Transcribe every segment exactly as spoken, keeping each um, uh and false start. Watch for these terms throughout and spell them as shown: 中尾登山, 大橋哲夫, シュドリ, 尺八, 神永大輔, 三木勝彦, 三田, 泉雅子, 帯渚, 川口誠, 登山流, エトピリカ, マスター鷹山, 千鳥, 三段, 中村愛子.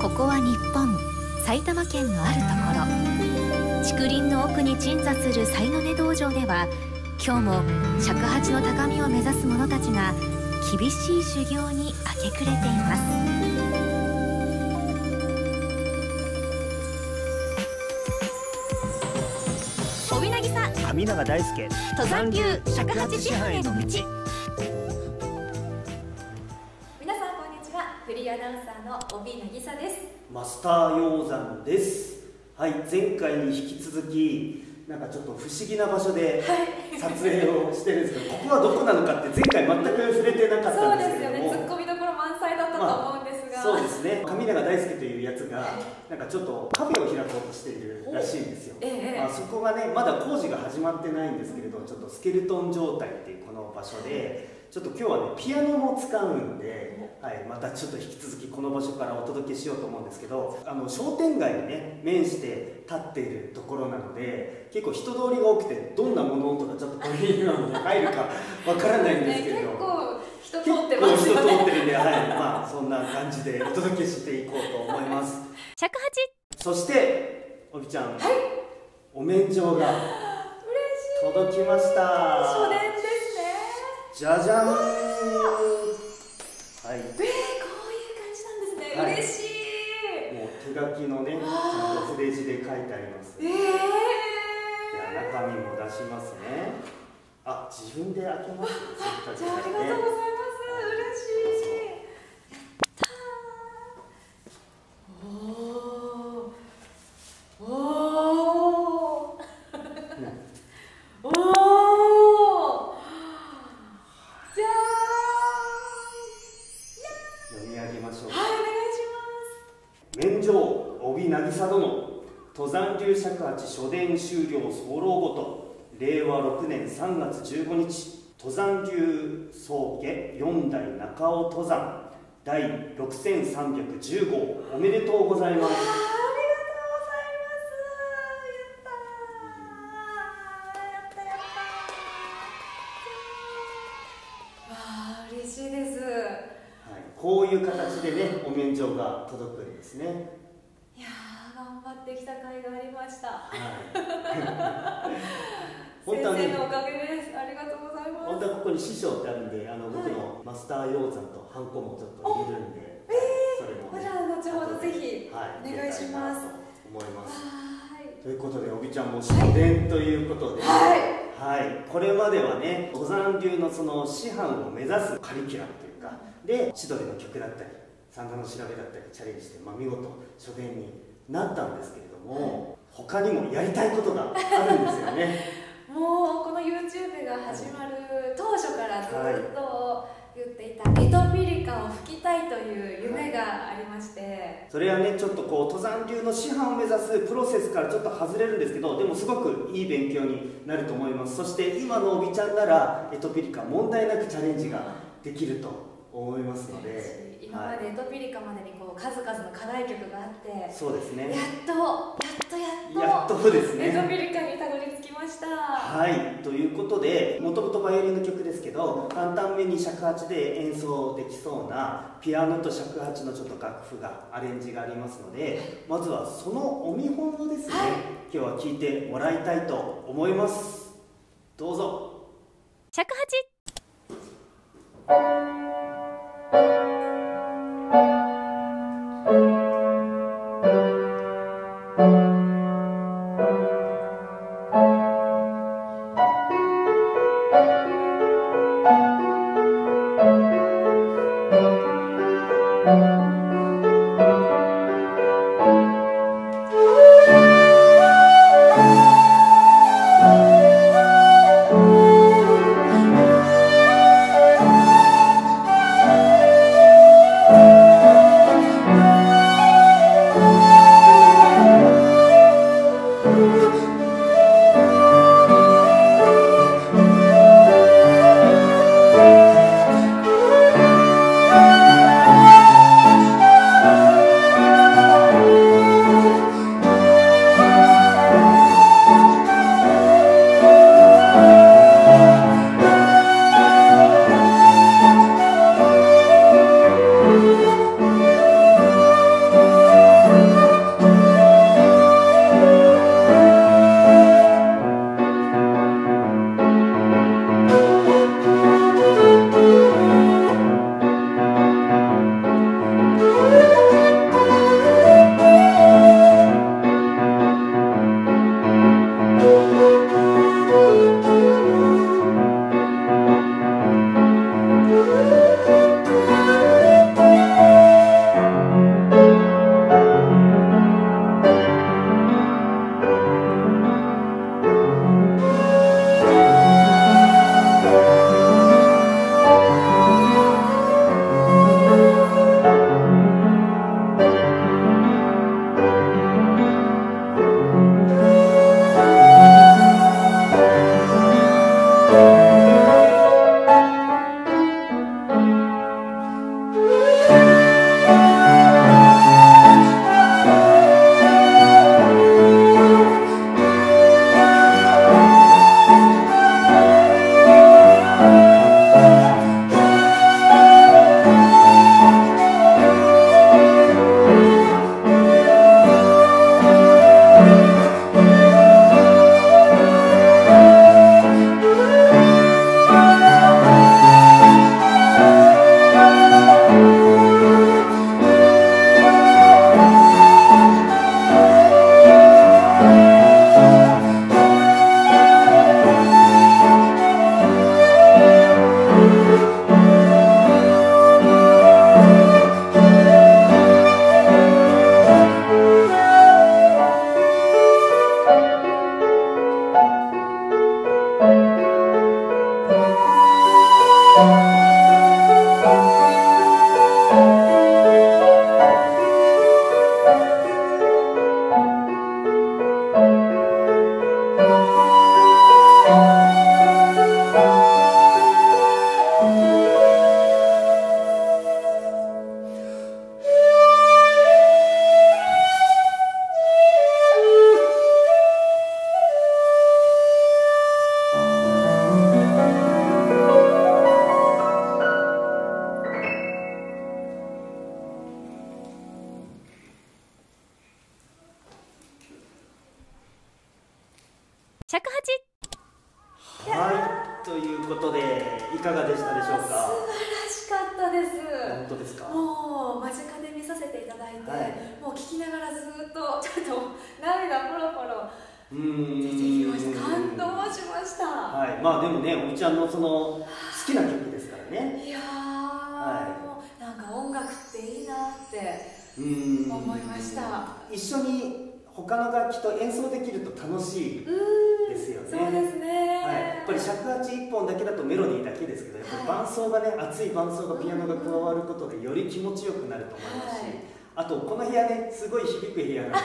ここは日本埼玉県のあるところ、竹林の奥に鎮座する斎の根道場では、今日も尺八の高みを目指す者たちが厳しい修行に明け暮れています。神永大輔登山流尺八師範への道。皆さんこんにちは、フリーアナウンサーの帯渚です。マスター鷹山です。はい、前回に引き続きなんかちょっと不思議な場所で撮影をしてるんですけど、はい、ここはどこなのかって前回全く触れてなかったんですけども、そうですよね、ツッコミどころ満載だったと思うんですが、まあ、そうですね、神永大輔というやつがなんかちょっとカフェを開こうとしているらしいんですよ。まあ、そこがねまだ工事が始まってないんですけれど、ちょっとスケルトン状態っていうこの場所で、ちょっと今日はねピアノも使うんで、はい、またちょっと引き続きこの場所からお届けしようと思うんですけど、あの商店街にね面して立っているところなので結構人通りが多くて、どんなものとかちょっとこれに入るかわからないんですけれど結構人通ってますよね。人通ってるんで、はい、まあそんな感じでお届けしていこうと思います。尺八。そしておびちゃん、はい、お免状が届きました。書伝ですね。じゃじゃん。はい、えー、こういう感じなんですね、はい、嬉しい。もう手書きのね筆字で書いてあります。ええー、中身も出しますね。あ、自分で開けます、ね、じゃあありがとうございます、嬉しい。書伝修了候ごとれいわろくねんさんがつじゅうごにち、登山流宗家よん代中尾登山だいろくせんさんびゃくじゅう号、おめでとうございます。ありがとうございます。やったー、やったやったー、わあ嬉しいです、はい、こういう形でねお免状が届くんですね。いや頑張ってきた甲斐がありました。先生のおかげです。ありがとうございます。本当はここに師匠ってあるんで、あの僕のマスター鷹山とハンコもちょっと入れるんで、それも。じゃあ後ほどぜひお願いします。思います。ということでおびちゃんも書伝ということで、はい、これまではね登山流のその師範を目指すカリキュラムというかで、千鳥の曲だったり、三田の調べだったりチャレンジして、まあ見事書伝になったんですけれども、はい、他にもやりたいことがあるんですよね。もうこの YouTube が始まる当初からずっと言っていた、はい、エトピリカを吹きたいという夢がありまして、はい、それはねちょっとこう登山流の師範を目指すプロセスからちょっと外れるんですけど、でもすごくいい勉強になると思います。そして今のおびちゃんならエトピリカ問題なくチャレンジができると思いますので、今までエトピリカまでにこう数々の課題曲があって、そうですね、やっとやっとやっとやっとですねエトピリカにたどり着きました。はい、ということで、もともとバイオリンの曲ですけど簡単めに尺八で演奏できそうなピアノと尺八のちょっと楽譜がアレンジがありますので、まずはそのお見本をですね、はい、今日は聴いてもらいたいと思います。どうぞ。尺八。「尺八。はい、ということでいかがでしたでしょうか。素晴らしかったです。本当ですか。もう間近で見させていただいて、はい、もう聞きながらずっとちょっと涙ポロポロ出てきました。感動しました。はい、まあでもね、おみちゃんのその好きな曲ですからね。いやー、はい、もうなんか音楽っていいなって。うん思いました。一緒に他の楽器と演奏できると楽しいですよね。そうですね、はい。やっぱり尺八一本だけだとメロディーだけですけど、やっぱり伴奏がね、熱い伴奏がピアノが加わることでより気持ちよくなると思いますし、はい、あとこの部屋ね、すごい響く部屋なので、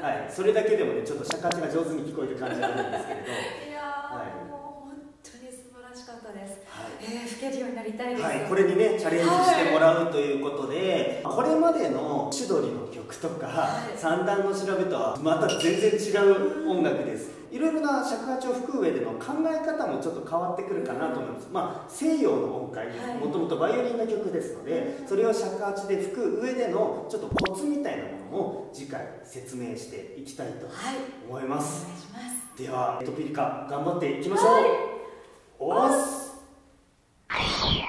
はい、それだけでもね、ちょっと尺八が上手に聞こえる感じがあるんですけれど。いやー、はい、もう本当に素晴らしかったです。えー、吹けるようになりたいです。はい、これにねチャレンジしてもらうということで、はい、これまでのシュドリの曲とか、はい、三段の調べとはまた全然違う音楽です。いろいろな尺八を吹く上での考え方もちょっと変わってくるかなと思います。うん、まあ西洋の音階、もともとバイオリンの曲ですので、はい、それを尺八で吹く上でのちょっとコツみたいなものを次回説明していきたいと思います。はい、お願いします。ではトピリカ頑張っていきましょう。はい、おーす。Yeah.